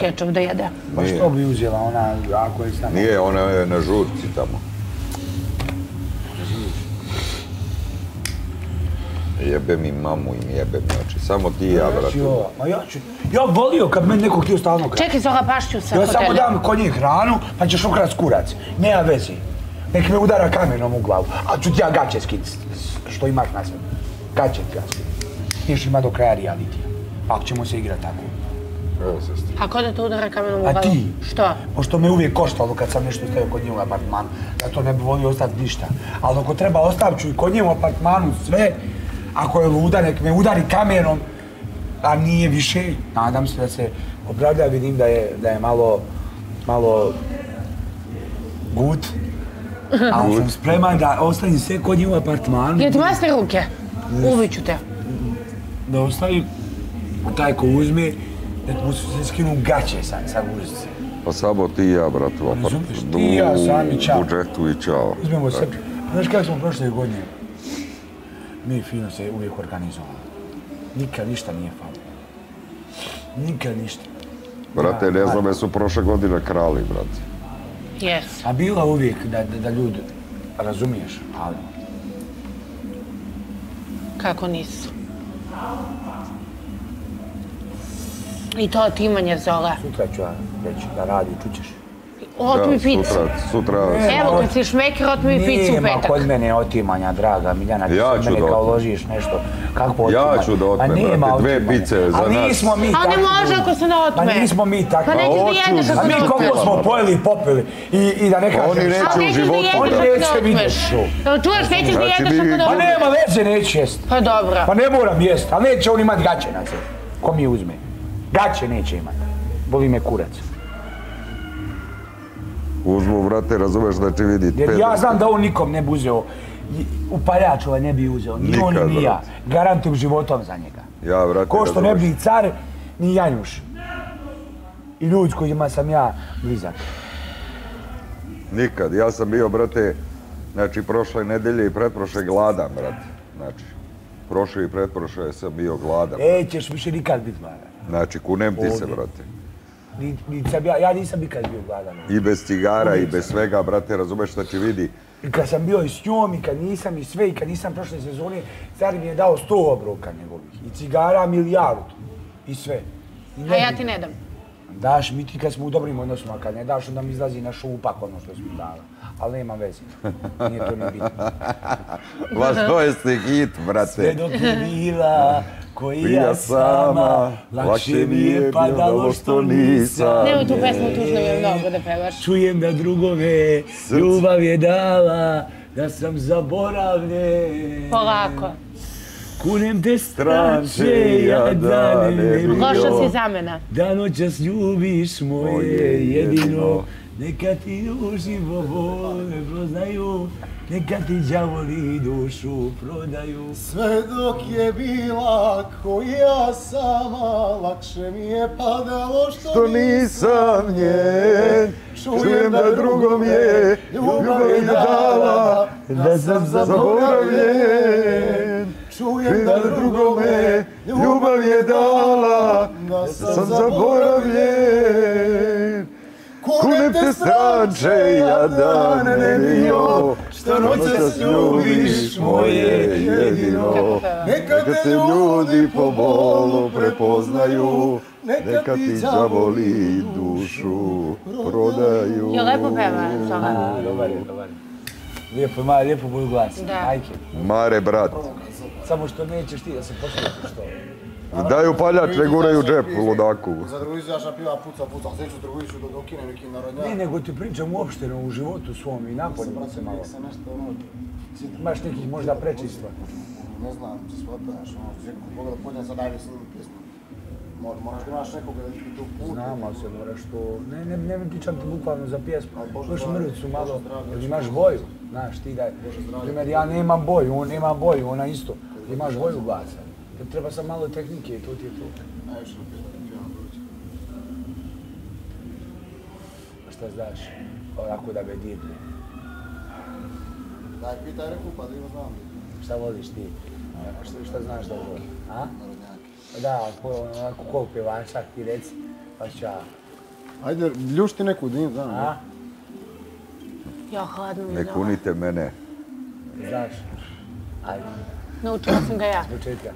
kečap da jede. Pa što bi uzela ona, ako je stane? Nije, ona je na žurci tamo. Jebe mi mamu im jebe, znači, samo ti i ja, brate. Ma ja ću, ja volio kad meni neko htio stalno krati. Čekaj, Zola, baš ću se hotelja. Ja samo dam konji hranu, pa ćeš ukrat kurac. Nema vezi. Nek me udara kamenom u glavu, ali ću ti ja gaće skiniti, što imaš na sebi. Gaće ti ja skiniti. Niješ ima do kraja realitija, ako ćemo se igrati tako. Evo, sestri. A ko da te udara kamenom u glavu? A ti? Što? Pošto me uvijek koštalo kad sam nešto ostavio kod nje u apartmanu, zato ne bi volio ostati ništa. Ali ako treba, ostavit ću i kod nje u apartmanu sve. Ako je luda, nek me udari kamerom, a nije više. Nadam se da se opravlja, vidim da je malo gut. Ali sam spreman da ostavim sve kod nje u apartmanu. Jel ti masne ruke? Uviću te. Da ostavim, taj ko uzme, nek mu se skinu gaće sa guzice. Pa samo ti i ja, brat, u budžetu i čao. Uzmemo srp. Znaš kako smo prošle godine? Mi fino se uvijek organizovali. Nikad ništa nije falo. Nikad ništa. Brate, ne znam, jesu prošle godine krali, brate. Jes. A bila uvijek da ljudi razumiješ, ali... Kako nisu? I to otimanje Zola. Sutra ću ja reći da radi, čućeš. Otmi picu. Evo, kad si šmeker, otmi picu u petak. Nijema kod mene otimanja, draga Miljana. Ti se mene kao ložiš nešto. Kako otimanje? Ja ću da otmem, brate, 2 pice za nas. A nismo mi takvi. A ne može ako se ne otme. Pa nismo mi takvi. Pa nećeš da jedeš ako se ne otme. A mi koliko smo pojeli i popili. I da ne kažeš. Oni neće u životu. Oni neće vidjeti šo. Čuješ, nećeš da jedeš ako ne otme. Pa nema veze, neće jesti. Pa dobro. Pa ne moram jesti, ali neće on imati gaće na sebe. Ko mi uzme? Gaće neće imati. Boli me kurac. Uzmu, vrate, razumeš da će vidjeti. Jer ja znam da on nikom ne bi uzeo. Upaljač ovaj ne bi uzeo. Ni on, ni ja. Garantujem životom za njega. Ja, vrate, razumeš. Ko što ne bi car, ni Janjuš. I ljudi kojima sam ja blizak. Nikad. Ja sam bio, brate, znači, prošle nedelje i pretprošle gladan, brate. Znači, prošle i pretprošle sam bio gladan. Nećeš više nikad biti gladan. Znači, kunem ti se, brate. Ja nisam nikad bio gladan. I bez cigara i bez svega, brate, razumeš šta će vidi. I kad sam bio i s njom, i kad nisam, i sve, i kad nisam prošle sezone, car mi je dao 100 obroka njegovih. I cigara milijardu. I sve. A ja ti ne dam. Daš mi ti kad smo u dobrim odnosima, kad ne daš, onda mi izlazi na šupak ono što smo dala. Ali nema veze. Nije to ni bitno. Vaš to je se hit, brate. Sve dok je bila... Koja sama, lakše mi je padalo što nisam. Nemoj tu pesmu, tužno mi je mnogo da pevaš. Čujem da drugove ljubav je dala, da sam zaboravljen. Polako. Kunem te stranče, ja dane ne bio. Koša si zamena. Da noćas ljubiš moje jedino. Neka ti uživo vole proznaju, neka ti đavoli dušu prodaju. Sve dok je bila koja sama, lakše mi je padalo što nisam njen. Čujem da drugom je ljubav je dala, da sam zaboravljen. Čujem da drugome ljubav je dala, da sam zaboravljen. Kunem te stranče, ja dane ne bio, što noćas ljubiš moje jedino. Neka te ljudi po bolu prepoznaju, neka ti zavoli dušu prodaju. Jo, lepo peva, Zola. Dobar je, dobar je. Lijepo, Mare, lijepo budu glasni. Ajke. Mare, brat. Samo što nećeš ti da se poslušaš to. Daju paljač, ne guraju džep u ludaku. Za drugizaša piva puca, sve ću drugiću dok okine nekim narodnjama. Ne, nego ti pričam uopšteno u životu svom i napoljima se malo. Imaš nekih možda prečistva. Ne znam, ti shvataš, ono, Željko, Boga da podnjem sad dajde s njim pjesmom. Moraš da imaš nekoga da ti tu put. Znam, ali se moraš to... Ne pričam ti bukvalno za pjesmu. Imaš mrvicu malo, jer imaš boju. Znaš, ti daj. Primer, ja nemam boju, on nema boju, ona isto. Imaš boju glasa. Treba sam malo tehnike i to ti je to. Najviše na pjesmu. A šta znaš? Onako da me divne. Daj, pitaj reku pa da ima znam. Šta voliš ti? Šta znaš da voli? Narodnjake. Da, onako kog pevača ti reci, pa ću ja Ajde, ljušti neku din, znam. A? Ja hladno mi dao. Ne kunite mene. Znaš. Ajde. Naučila sam ga ja.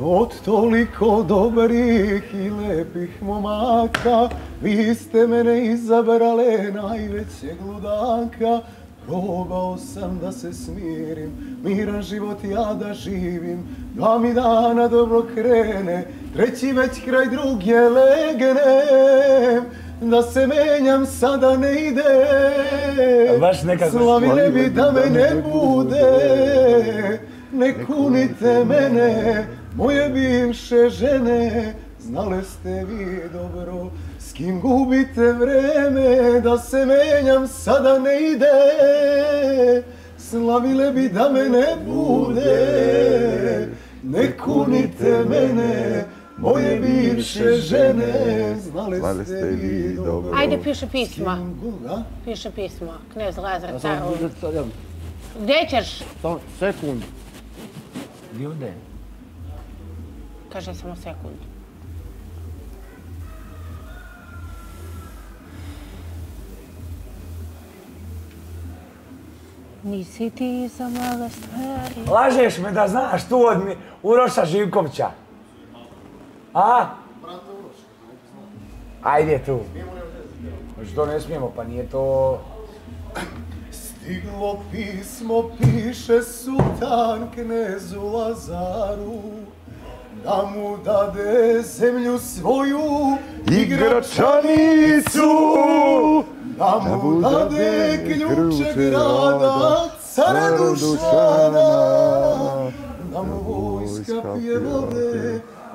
Od toliko dobrih i lepih momaka, vi ste mene izabrale najvećeg ludaka. Probao sam da se smirim, miran život ja da živim. Dva mi dana dobro krene, treći već kraj druge legnem. Da se menjam sada ne ide, slavile bi da me ne bude. Ne kunite mene, moje bivše žene, znale ste vi dobro s kim gubite vreme. Da se menjam sada ne ide, slavile bi da me ne bude. Ne kunite mene, moje bivše žene, znale ste vi dobro. Ajde, piše pisma. Piše pisma, knez Lazar Carović. Gdje ćeš? Sekund. Ljude. Kaže samo sekund. Nisi ti za male stvari. Lažeš me da znaš tu od Uroša Živkovića. A? Brata Uroša. Ajde tu. Što ne smijemo, pa nije to... Stiglo pismo, piše sultan knezu Lazaru, da mu dade zemlju svoju igračanicu, da mu dade ključe grada cara Dušana, da mu vojska pije vode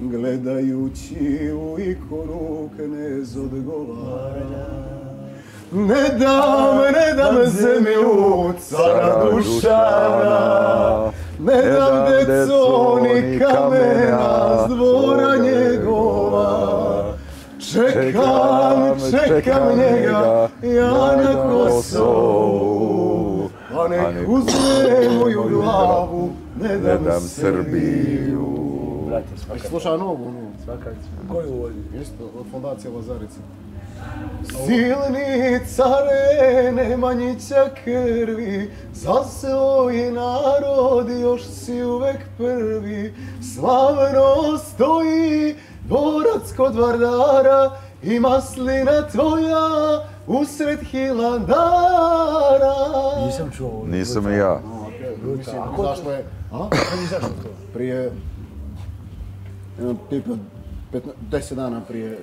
gledajući u ikonu knez odgovara. Ne dam zemlju cara Dušana, ne dam deco ni kamena s dvora njegova. Čekam njega ja na Kosovu, a nek uzme moju glavu, ne dam Srbiju. Jesi slušao novu? Svakak. Koju vodi? Isto, od fondacije Lazarica. Silni care Nemanjića krvi, za svoj narod još si uvek prvi. Slavno stoji dvorac kod Vardara i maslina tvoja usred Hilandara. Nisam čuo ovo. Nisam i ja. Zašto je? Prije... 10 dana prije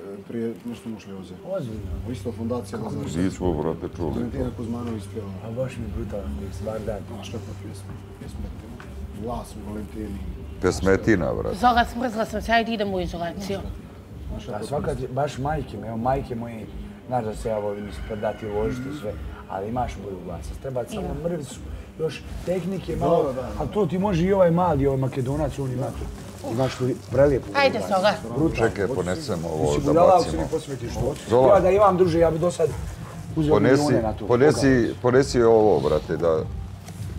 nešto mušli oze. Ozbiljno. Isto fondacija Lazarica. Nismo, brate, čuli. Valentina Kuzmanović pjeva. A baš mi brutalan tekst, bar dan. Znaš kakva pjesma? Pjesmetina. Glas u Valentini. Pjesmetina, brate. Zola, smrzla sam se, ajde idem u izolaciju. A svaka ti, baš majke me, evo majke moje, znaš da se ja volim ispredati, uložiti sve, ali imaš boju glasa. Treba samo mrvicu, još tehnike malo, ali to ti može i ovaj mali, ovaj makedonac, on ima to. Znaš što je prelijepo. Ajde, Zola. Čekaj, ponesem ovo da bacimo. Zola. Ja da imam, druže, ja bi do sad uzeo milijone na tu. Ponesi ovo, brate, da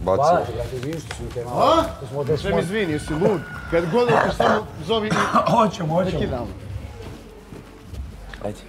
bacimo. Hvala te, brate, vidiš što si u tema. A? Sve mi zvini, jesi lud. Kad god otiš samo zovi... Hoćemo. Ajde.